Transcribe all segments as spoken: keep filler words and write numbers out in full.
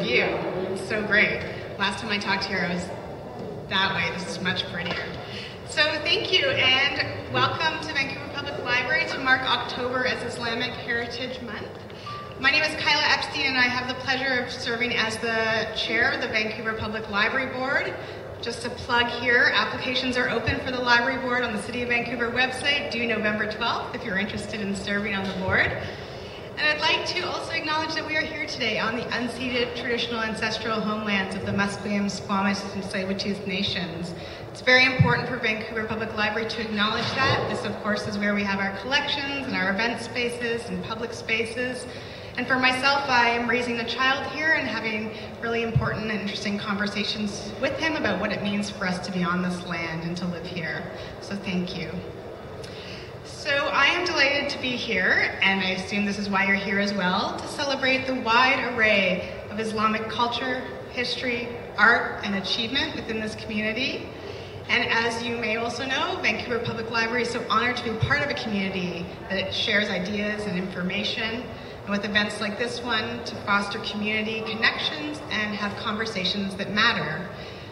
view. It's so great. Last time I talked here, I was that way. This is much prettier. So thank you, and welcome to Vancouver Public Library to mark October as Islamic Heritage Month. My name is Kyla Epstein, and I have the pleasure of serving as the chair of the Vancouver Public Library Board. Just a plug here, applications are open for the library board on the City of Vancouver website due November twelfth if you're interested in serving on the board. And I'd like to also acknowledge that we are here today on the unceded traditional ancestral homelands of the Musqueam, Squamish, and Tsleil-Waututh nations. It's very important for Vancouver Public Library to acknowledge that. This, of course, is where we have our collections and our event spaces and public spaces. And for myself, I am raising a child here and having really important and interesting conversations with him about what it means for us to be on this land and to live here. So thank you. So I am delighted to be here, and I assume this is why you're here as well, to celebrate the wide array of Islamic culture, history, art, and achievement within this community. And as you may also know, Vancouver Public Library is so honored to be part of a community that it shares ideas and information, and with events like this one, to foster community connections and have conversations that matter.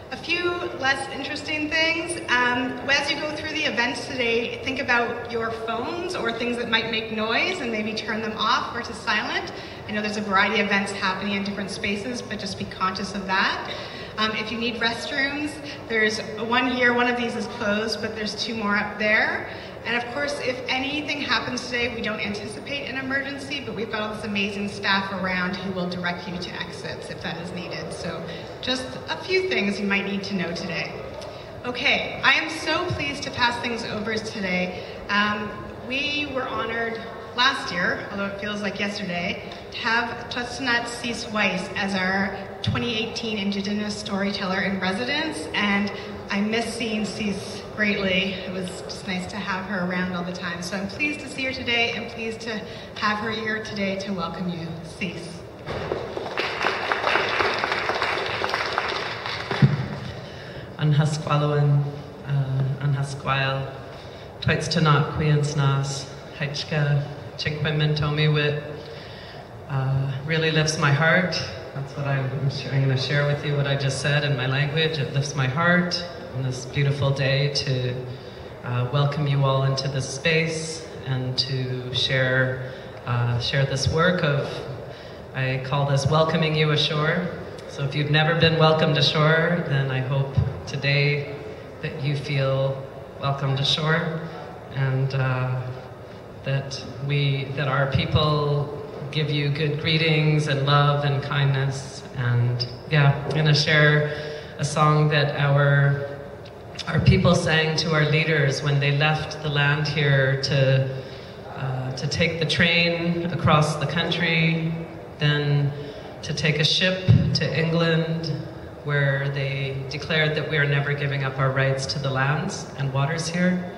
A few less interesting things. Um, as you go through the events today, think about your phones or things that might make noise and maybe turn them off or to silent. I know there's a variety of events happening in different spaces, but just be conscious of that. Um, if you need restrooms, there's one here, one of these is closed, but there's two more up there. And of course, if anything happens today, we don't anticipate an emergency, but we've got all this amazing staff around who will direct you to exits if that is needed. So just a few things you might need to know today. Okay, I am so pleased to pass things over today. Um, we were honored last year, although it feels like yesterday, to have T'uy'tanat-Cease Wyss as our twenty eighteen Indigenous Storyteller in Residence, and I miss seeing Cease greatly. It was just nice to have her around all the time. So I'm pleased to see her today and pleased to have her here today to welcome you, Cease. Anhasqualowin, Anhasqual, T'uy'tanat Queensnas, Haichka, Chiquemintomiwit. Really lifts my heart. That's what I'm, I'm going to share with you, what I just said in my language. It lifts my heart on this beautiful day to uh, welcome you all into this space and to share uh, share this work of, I call this welcoming you ashore. So if you've never been welcomed ashore, then I hope today that you feel welcomed ashore, and uh, that we, that our people give you good greetings and love and kindness. And yeah, I'm gonna share a song that our our people sang to our leaders when they left the land here to uh, to take the train across the country, then to take a ship to England, where they declared that we are never giving up our rights to the lands and waters here,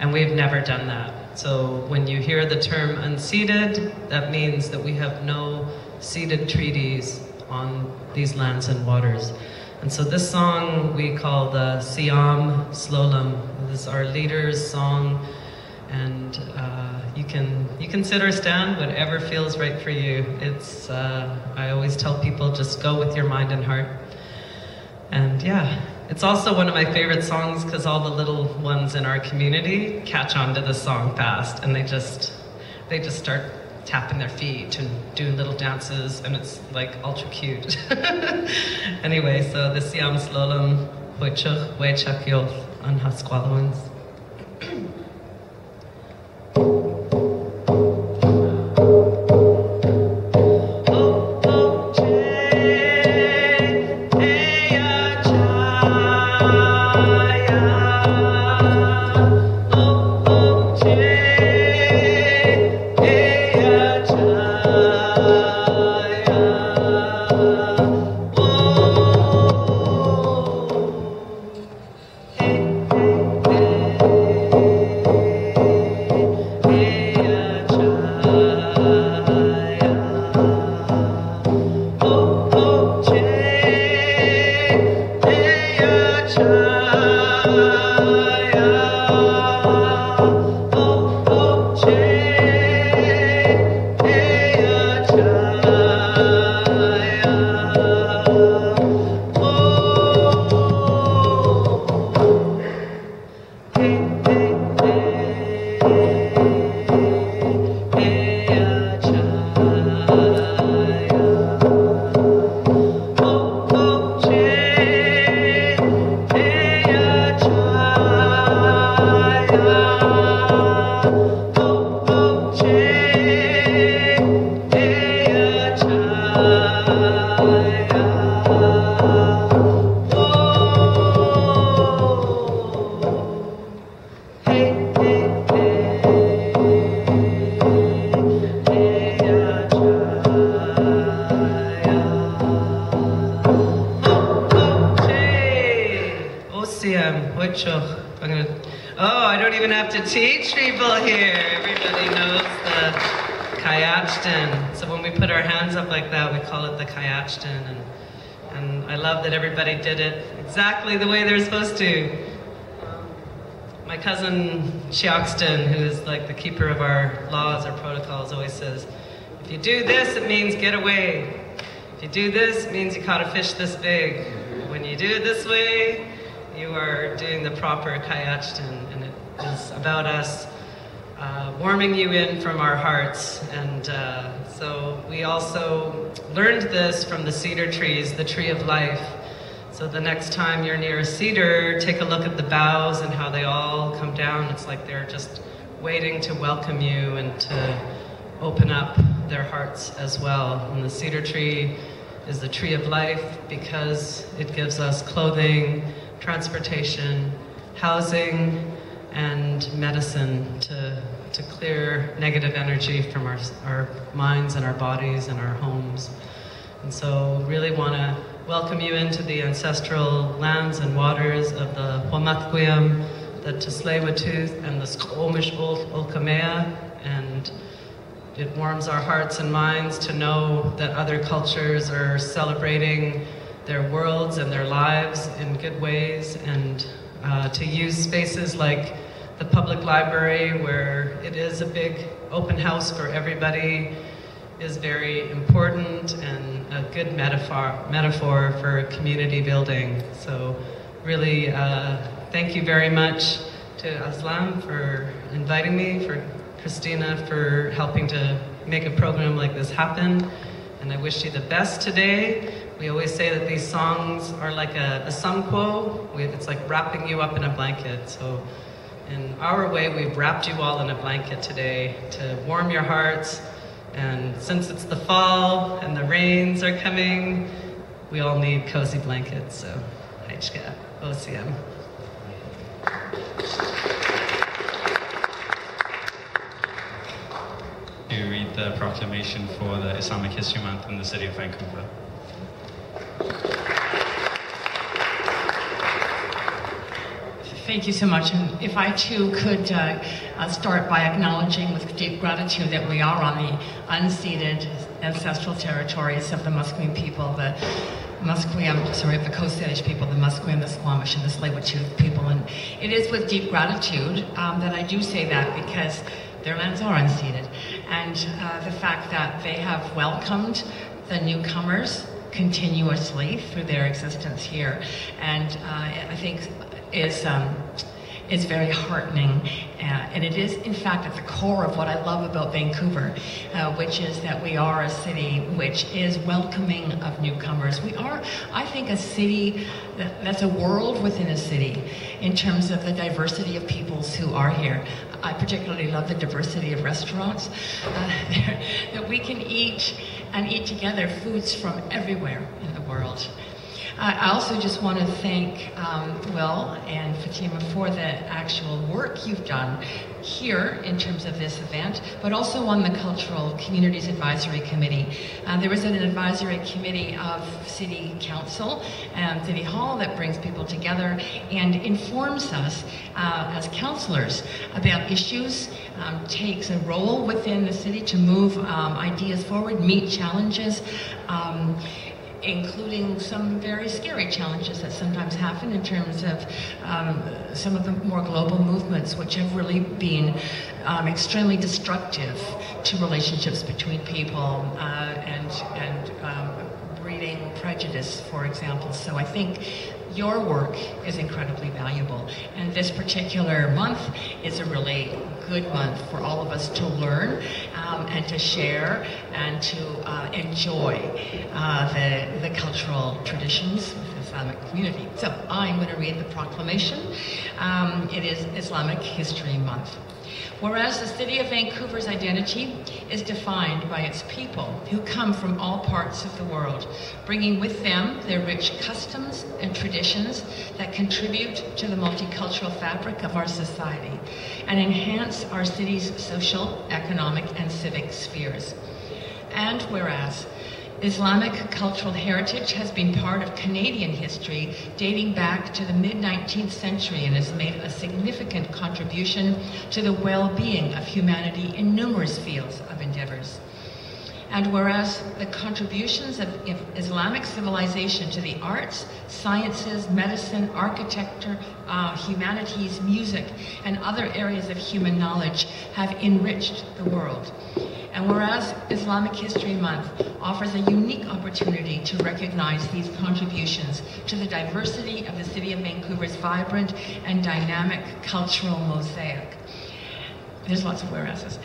and we've never done that. So when you hear the term unceded, that means that we have no ceded treaties on these lands and waters. And so this song we call the Siam Slolom. This is our leader's song, and uh, you can you can sit or stand, whatever feels right for you. It's uh, I always tell people, just go with your mind and heart. And yeah. It's also one of my favorite songs because all the little ones in our community catch on to the song fast, and they just they just start tapping their feet and doing little dances, and it's like ultra cute. Anyway, so the Siam Slolom Hoichuk Wechak Yoth on Hasqualowans. Hey, hey, hey. Teach people here. Everybody knows the Kayachtan. So when we put our hands up like that, we call it the Kayachtan. And, and I love that everybody did it exactly the way they're supposed to. My cousin Cheokston, who is like the keeper of our laws, our protocols, always says, if you do this, it means get away. If you do this, it means you caught a fish this big. When you do it this way, you are doing the proper Kayachtan. And it is about us uh, warming you in from our hearts. And uh, so we also learned this from the cedar trees, the tree of life. So the next time you're near a cedar, take a look at the boughs and how they all come down. It's like they're just waiting to welcome you and to open up their hearts as well. And the cedar tree is the tree of life because it gives us clothing, transportation, housing, and medicine to, to clear negative energy from our, our minds and our bodies and our homes. And so really want to welcome you into the ancestral lands and waters of the Hwamakweam, the Tsleil-Waututh, and the Skomish Olkamea. And it warms our hearts and minds to know that other cultures are celebrating their worlds and their lives in good ways, and uh, to use spaces like the public library, where it is a big open house for everybody, is very important and a good metaphor metaphor for community building. So really uh, thank you very much to Aslam for inviting me, for Christina for helping to make a program like this happen, and I wish you the best today. We always say that these songs are like a, a sumquo. We, it's like wrapping you up in a blanket. So in our way, we've wrapped you all in a blanket today to warm your hearts. And since it's the fall and the rains are coming, we all need cozy blankets. So, Aichka, O C M. To read the proclamation for the Islamic History Month in the city of Vancouver. Thank you so much, and if I too could uh, uh, start by acknowledging with deep gratitude that we are on the unceded ancestral territories of the Musqueam people, the Musqueam, sorry, the Coast Salish people, the Musqueam, the Squamish, and the Tsleil-Waututh people, and it is with deep gratitude um, that I do say that, because their lands are unceded, and uh, the fact that they have welcomed the newcomers continuously through their existence here, and uh, I think is um, is very heartening, uh, and it is in fact at the core of what I love about Vancouver, uh, which is that we are a city which is welcoming of newcomers. We are, I think, a city that, that's a world within a city in terms of the diversity of peoples who are here. I particularly love the diversity of restaurants, uh, that we can eat and eat together foods from everywhere in the world. I also just want to thank um, Will and Fatima for the actual work you've done here in terms of this event, but also on the Cultural Communities Advisory Committee. Uh, there is an advisory committee of City Council and City Hall that brings people together and informs us uh, as councillors about issues, um, takes a role within the city to move um, ideas forward, meet challenges, um, including some very scary challenges that sometimes happen in terms of um, some of the more global movements which have really been um, extremely destructive to relationships between people uh, and, and um, breeding prejudice, for example. So I think your work is incredibly valuable, and this particular month is a really good month for all of us to learn um, and to share and to uh, enjoy uh, the, the cultural traditions of the Islamic community. So I'm going to read the proclamation. Um, it is Islamic History Month. Whereas the city of Vancouver's identity is defined by its people who come from all parts of the world, bringing with them their rich customs and traditions that contribute to the multicultural fabric of our society and enhance our city's social, economic, and civic spheres. And whereas Islamic cultural heritage has been part of Canadian history dating back to the mid nineteenth century and has made a significant contribution to the well-being of humanity in numerous fields of endeavors. And whereas the contributions of Islamic civilization to the arts, sciences, medicine, architecture, uh, humanities, music, and other areas of human knowledge have enriched the world. And whereas Islamic History Month offers a unique opportunity to recognize these contributions to the diversity of the City of Vancouver's vibrant and dynamic cultural mosaic. There's lots of whereases.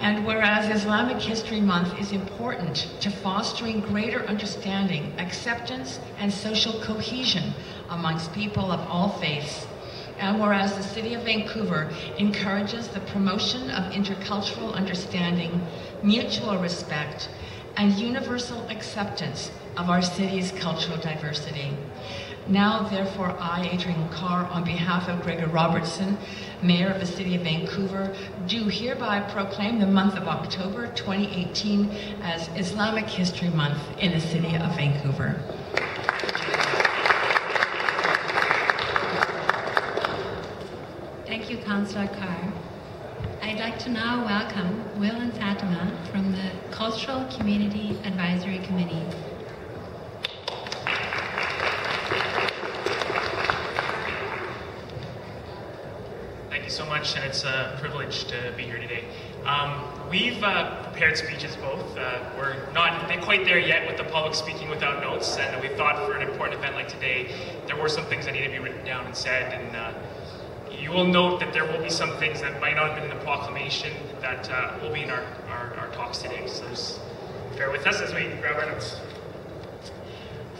And whereas Islamic History Month is important to fostering greater understanding, acceptance, and social cohesion amongst people of all faiths. And whereas the City of Vancouver encourages the promotion of intercultural understanding, mutual respect, and universal acceptance of our city's cultural diversity. Now, therefore, I, Adriane Carr, on behalf of Gregor Robertson, Mayor of the City of Vancouver, do hereby proclaim the month of October twenty eighteen as Islamic History Month in the City of Vancouver. Thank you, Councillor Carr. I'd like to now welcome Will and Fatima from the Cultural Community Advisory Committee. So much, and it's a privilege to be here today. Um, we've uh, prepared speeches both. Uh, we're not quite there yet with the public speaking without notes, and we thought for an important event like today, there were some things that needed to be written down and said, and uh, you will note that there will be some things that might not have been in the proclamation that uh, will be in our, our, our talks today, so just bear with us as we grab our notes.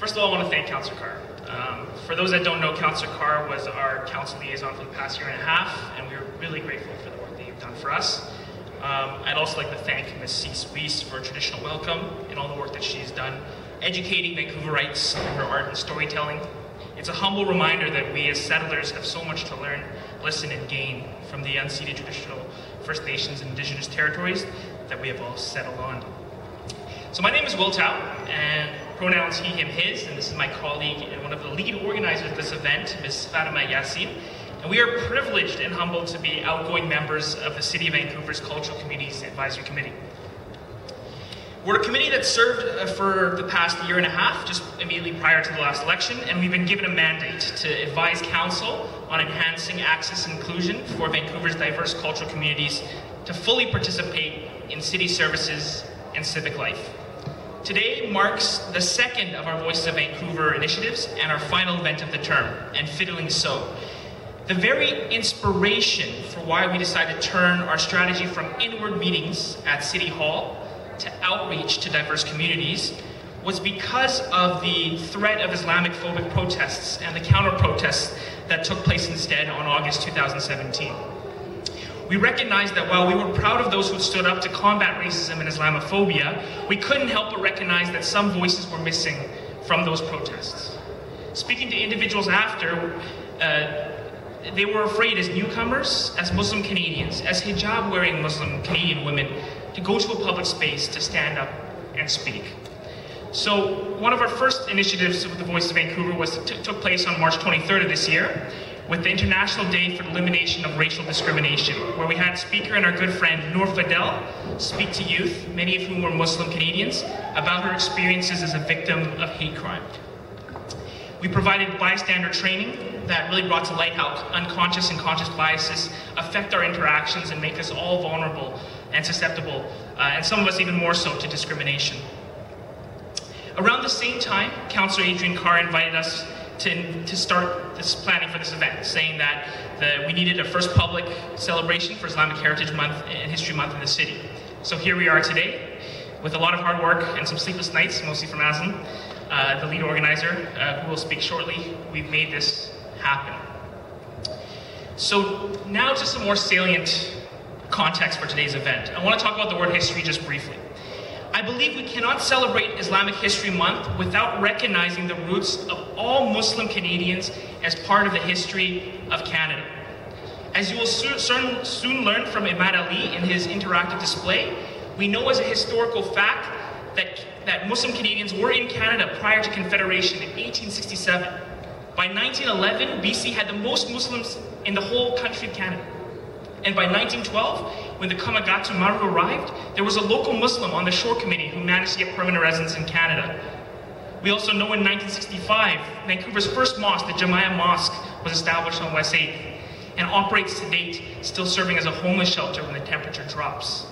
First of all, I want to thank Councillor Carr. Um, for those that don't know, Councillor Carr was our council liaison for the past year and a half, and we are really grateful for the work that you've done for us. Um, I'd also like to thank Miz Cease Wyss for a traditional welcome and all the work that she's done educating Vancouverites through her art and storytelling. It's a humble reminder that we as settlers have so much to learn, listen, and gain from the unceded traditional First Nations and Indigenous territories that we have all settled on. So my name is Will Tao, and pronouns he, him, his, and this is my colleague and one of the lead organizers of this event, Miz Fatima Yasin. And we are privileged and humbled to be outgoing members of the City of Vancouver's Cultural Communities Advisory Committee. We're a committee that served for the past year and a half, just immediately prior to the last election, and we've been given a mandate to advise Council on enhancing access and inclusion for Vancouver's diverse cultural communities to fully participate in city services and civic life. Today marks the second of our Voices of Vancouver initiatives and our final event of the term, and fittingly so. The very inspiration for why we decided to turn our strategy from inward meetings at City Hall to outreach to diverse communities was because of the threat of Islamophobic protests and the counter-protests that took place instead on August two thousand seventeen. We recognize that while we were proud of those who stood up to combat racism and Islamophobia, we couldn't help but recognize that some voices were missing from those protests. Speaking to individuals after, uh, they were afraid as newcomers, as Muslim Canadians, as hijab-wearing Muslim Canadian women, to go to a public space to stand up and speak. So one of our first initiatives with the Voice of Vancouver was t took place on March twenty-third of this year, with the International Day for the Elimination of Racial Discrimination, where we had speaker and our good friend Noor Fadel speak to youth, many of whom were Muslim Canadians, about her experiences as a victim of hate crime. We provided bystander training that really brought to light how unconscious and conscious biases affect our interactions and make us all vulnerable and susceptible, uh, and some of us even more so, to discrimination. Around the same time, Councillor Adriane Carr invited us To, to start this planning for this event, saying that the, we needed a first public celebration for Islamic Heritage Month and History Month in the city. So here we are today, with a lot of hard work and some sleepless nights, mostly from Aslam, uh, the lead organizer, uh, who will speak shortly. We've made this happen. So now to some more salient context for today's event. I want to talk about the word history just briefly. I believe we cannot celebrate Islamic History Month without recognizing the roots of all Muslim Canadians as part of the history of Canada. As you will soon learn from Imad Ali in his interactive display, we know as a historical fact that, that Muslim Canadians were in Canada prior to Confederation in eighteen sixty-seven. By nineteen eleven, B C had the most Muslims in the whole country of Canada. And by nineteen twelve, when the Komagata Maru arrived, there was a local Muslim on the shore committee who managed to get permanent residence in Canada. We also know in nineteen sixty-five, Vancouver's first mosque, the Jamiah Mosque, was established on West eighth and operates to date, still serving as a homeless shelter when the temperature drops.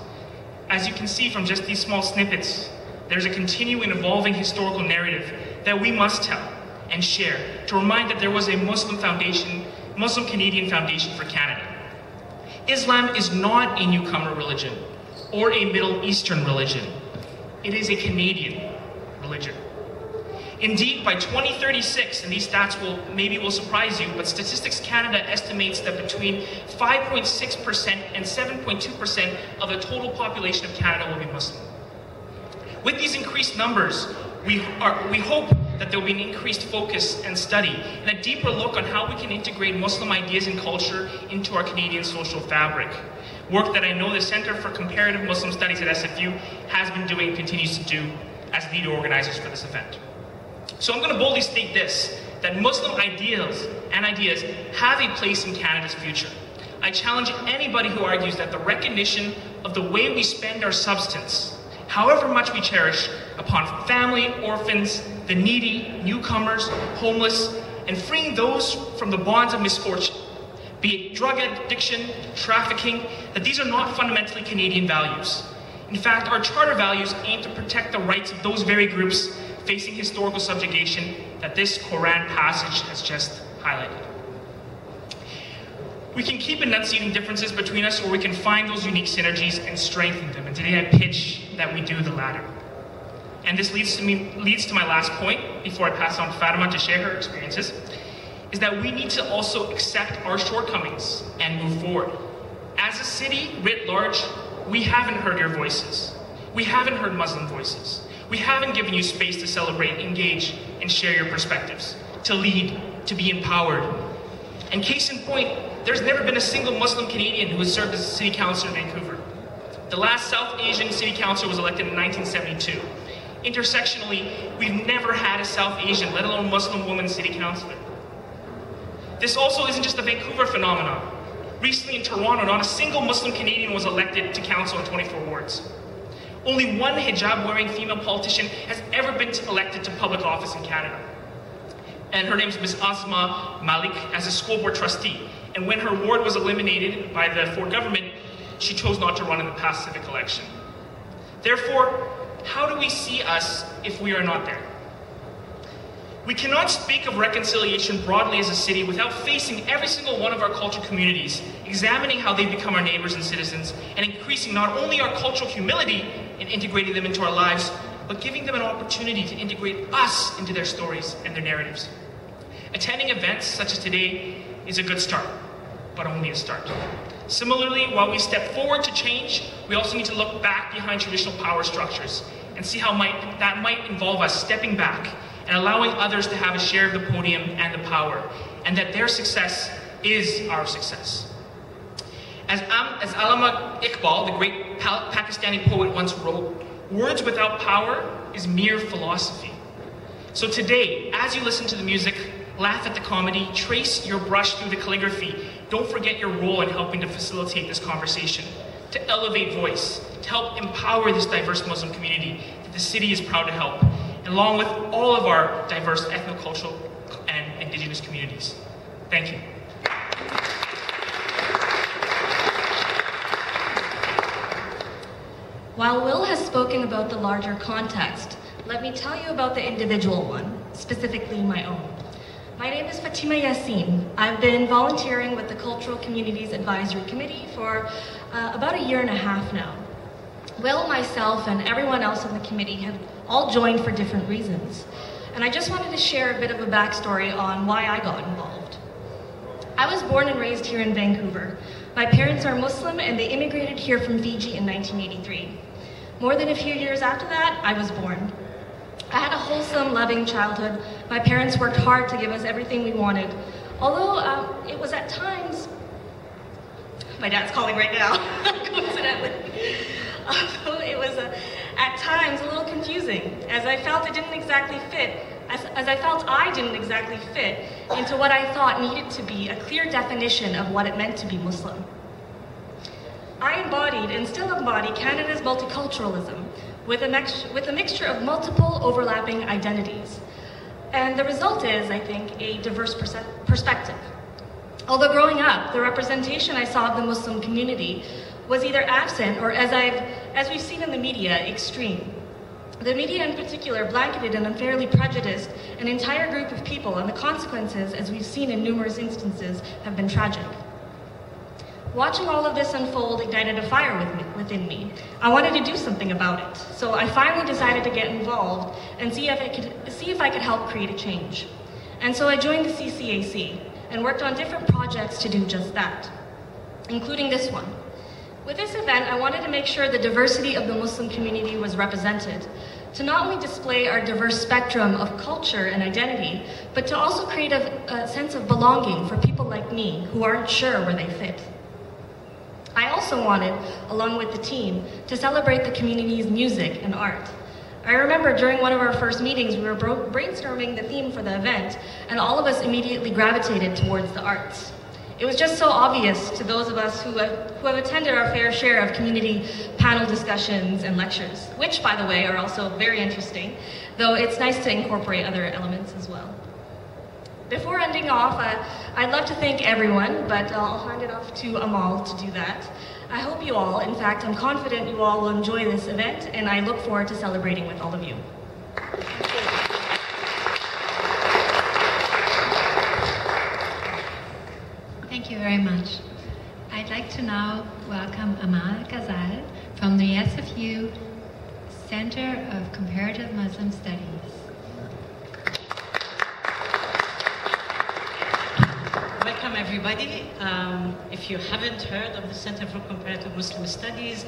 As you can see from just these small snippets, there's a continuing evolving historical narrative that we must tell and share to remind that there was a Muslim foundation, Muslim Canadian foundation for Canada. Islam is not a newcomer religion or a Middle Eastern religion. It is a Canadian religion. Indeed, by twenty thirty-six, and these stats will maybe will surprise you, but Statistics Canada estimates that between five point six percent and seven point two percent of the total population of Canada will be Muslim. With these increased numbers, we, are, we hope that there will be an increased focus and study, and a deeper look on how we can integrate Muslim ideas and culture into our Canadian social fabric. Work that I know the Center for Comparative Muslim Studies at S F U has been doing and continues to do as lead organizers for this event. So I'm going to boldly state this, that Muslim ideals and ideas have a place in Canada's future. I challenge anybody who argues that the recognition of the way we spend our substance, however much we cherish, upon family, orphans, the needy, newcomers, homeless, and freeing those from the bonds of misfortune, be it drug addiction, trafficking, that these are not fundamentally Canadian values. In fact, our charter values aim to protect the rights of those very groups facing historical subjugation that this Quran passage has just highlighted. We can keep enunciating differences between us, or we can find those unique synergies and strengthen them. And today I pitch that we do the latter. And this leads to, me, leads to my last point, before I pass on to Fatima to share her experiences, is that we need to also accept our shortcomings and move forward. As a city writ large, we haven't heard your voices. We haven't heard Muslim voices. We haven't given you space to celebrate, engage, and share your perspectives, to lead, to be empowered. And case in point, there's never been a single Muslim Canadian who has served as a city councillor in Vancouver. The last South Asian city councillor was elected in nineteen seventy-two. Intersectionally, we've never had a South Asian, let alone Muslim woman city councillor. This also isn't just a Vancouver phenomenon. Recently in Toronto, not a single Muslim Canadian was elected to council in twenty-four wards. Only one hijab-wearing female politician has ever been elected to public office in Canada. And her name is Miz Asma Malik, as a school board trustee. And when her ward was eliminated by the Ford government, she chose not to run in the past civic election. Therefore, how do we see us if we are not there? We cannot speak of reconciliation broadly as a city without facing every single one of our cultural communities, examining how they become our neighbors and citizens, and increasing not only our cultural humility in integrating them into our lives, but giving them an opportunity to integrate us into their stories and their narratives. Attending events such as today is a good start, but only a start. Similarly, while we step forward to change, we also need to look back behind traditional power structures and see how might, that might involve us stepping back and allowing others to have a share of the podium and the power, and that their success is our success. As, Am, as Allama Iqbal, the great Pakistani poet, once wrote, "Words without power is mere philosophy." So today, as you listen to the music, laugh at the comedy, trace your brush through the calligraphy, don't forget your role in helping to facilitate this conversation, to elevate voice, to help empower this diverse Muslim community that the city is proud to help, along with all of our diverse ethnocultural and Indigenous communities. Thank you. While Will has spoken about the larger context, let me tell you about the individual one, specifically my own. My name is Fatima Yasin. I've been volunteering with the Cultural Communities Advisory Committee for uh, about a year and a half now. Will, myself, and everyone else on the committee have all joined for different reasons. And I just wanted to share a bit of a backstory on why I got involved. I was born and raised here in Vancouver. My parents are Muslim and they immigrated here from Fiji in nineteen eighty-three. More than a few years after that, I was born. I had a wholesome, loving childhood. My parents worked hard to give us everything we wanted. Although um, it was at times, my dad's calling right now, coincidentally. Although it was uh, at times a little confusing, as I felt it didn't exactly fit, as, as I felt I didn't exactly fit into what I thought needed to be a clear definition of what it meant to be Muslim. I embodied and still embody Canada's multiculturalism with a, mix with a mixture of multiple overlapping identities. And the result is, I think, a diverse perspective. Although growing up, the representation I saw of the Muslim community was either absent or, as, I've, as we've seen in the media, extreme. The media in particular blanketed and unfairly prejudiced an entire group of people, and the consequences, as we've seen in numerous instances, have been tragic. Watching all of this unfold ignited a fire with me, within me. I wanted to do something about it, so I finally decided to get involved and see if I could, see if I could help create a change. And so I joined the C C A C and worked on different projects to do just that, including this one. With this event, I wanted to make sure the diversity of the Muslim community was represented, to not only display our diverse spectrum of culture and identity, but to also create a, a sense of belonging for people like me who aren't sure where they fit. I also wanted, along with the team, to celebrate the community's music and art. I remember during one of our first meetings, we were brainstorming the theme for the event, and all of us immediately gravitated towards the arts. It was just so obvious to those of us who have, who have attended our fair share of community panel discussions and lectures, which, by the way, are also very interesting, though it's nice to incorporate other elements as well. Before ending off, uh, I'd love to thank everyone, but uh, I'll hand it off to Amal to do that. I hope you all, in fact, I'm confident you all will enjoy this event, and I look forward to celebrating with all of you. Thank you very much. I'd like to now welcome Amal Ghazal from the S F U Center of Comparative Muslim Studies. Welcome everybody. Um, if you haven't heard of the Center for Comparative Muslim Studies,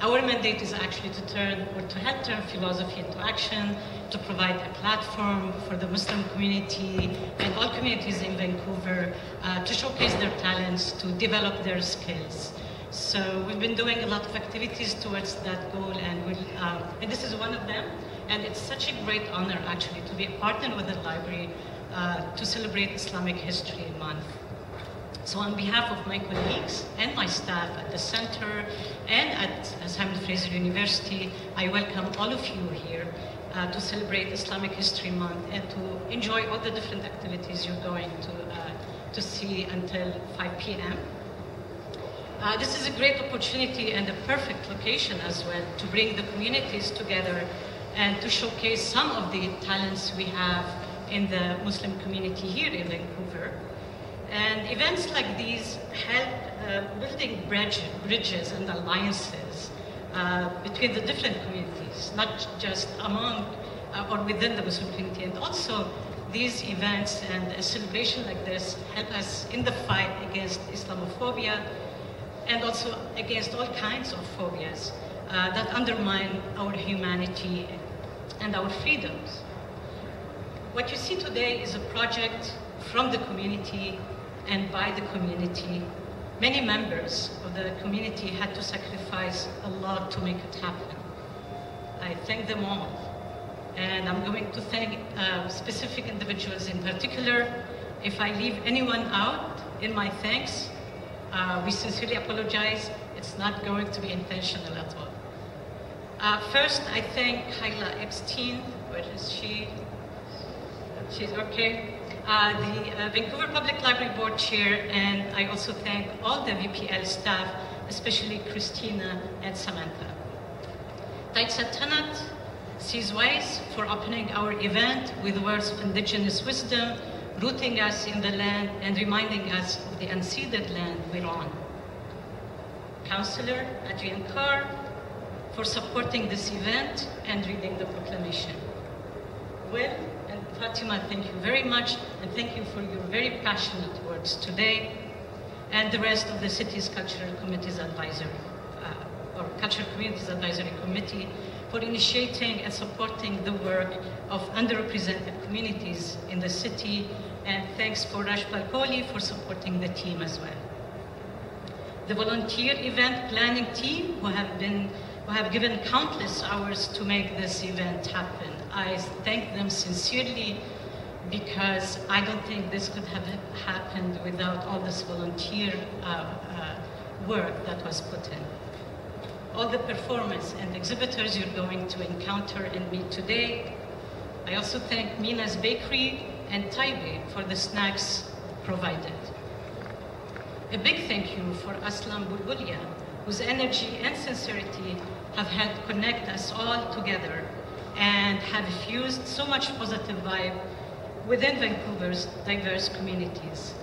our mandate is actually to turn, or to help turn philosophy into action, to provide a platform for the Muslim community and all communities in Vancouver uh, to showcase their talents, to develop their skills. So we've been doing a lot of activities towards that goal, and, we'll, um, and this is one of them. And it's such a great honor actually to be a partner with the library uh, to celebrate Islamic History Month. So on behalf of my colleagues and my staff at the center and at Simon Fraser University, I welcome all of you here uh, to celebrate Islamic History Month and to enjoy all the different activities you're going to, uh, to see until five p m Uh, this is a great opportunity and a perfect location as well to bring the communities together and to showcase some of the talents we have in the Muslim community here in Vancouver. And events like these help uh, building bridge, bridges and alliances uh, between the different communities, not just among uh, or within the Muslim community. And also these events and a celebration like this help us in the fight against Islamophobia and also against all kinds of phobias uh, that undermine our humanity and our freedoms. What you see today is a project from the community and by the community. Many members of the community had to sacrifice a lot to make it happen. I thank them all. And I'm going to thank uh, specific individuals in particular. If I leave anyone out in my thanks, uh, we sincerely apologize. It's not going to be intentional at all. Uh, first, I thank Kayla Epstein. Where is she? She's okay. Uh, the uh, Vancouver Public Library Board Chair, and I also thank all the V P L staff, especially Christina and Samantha. T'uy'tanat-Cease Wyss for opening our event with words of indigenous wisdom, rooting us in the land and reminding us of the unceded land we're on. Councillor Adriane Carr for supporting this event and reading the proclamation. Will and Fatima, thank you very much, and thank you for your very passionate words today. and the rest of the city's cultural committees advisory, uh, or cultural communities advisory committee, for initiating and supporting the work of underrepresented communities in the city. And thanks for Rajpal Kohli for supporting the team as well. The volunteer event planning team who have been, who have given countless hours to make this event happen. I thank them sincerely, because I don't think this could have happened without all this volunteer uh, uh, work that was put in. All the performers and exhibitors you're going to encounter and meet today. I also thank Mina's Bakery and Taipei for the snacks provided. A big thank you for Aslam Bulbulia, whose energy and sincerity have helped connect us all together and have fused so much positive vibe within Vancouver's diverse communities.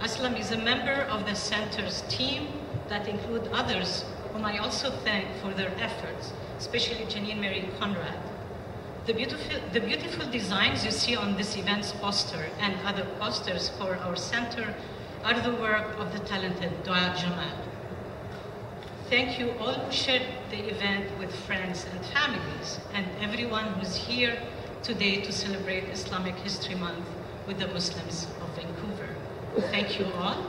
Aslam is a member of the Center's team that include others whom I also thank for their efforts, especially Janine Marie Conrad. The beautiful, the beautiful designs you see on this event's poster and other posters for our center are the work of the talented Doaa Jamal. Thank you all who shared the event with friends and families, and everyone who's here today to celebrate Islamic History Month with the Muslims of Vancouver. Thank you all.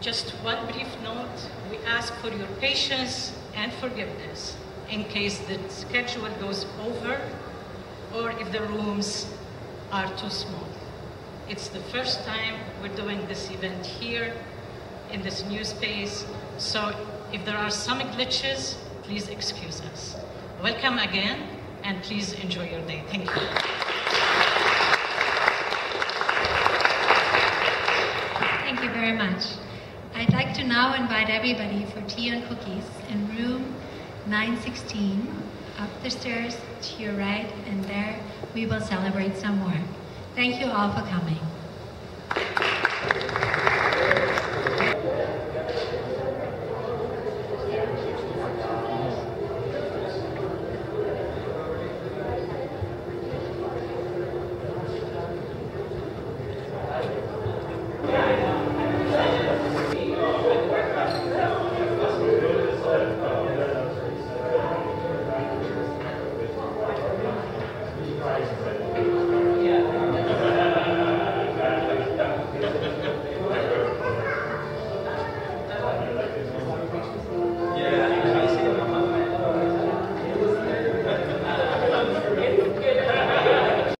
Just one brief note, we ask for your patience and forgiveness in case the schedule goes over or if the rooms are too small. It's the first time we're doing this event here in this new space, so if there are some glitches, please excuse us. Welcome again. And please enjoy your day. Thank you. Thank you very much. I'd like to now invite everybody for tea and cookies in room nine sixteen, up the stairs to your right, and there we will celebrate some more. Thank you all for coming. Right.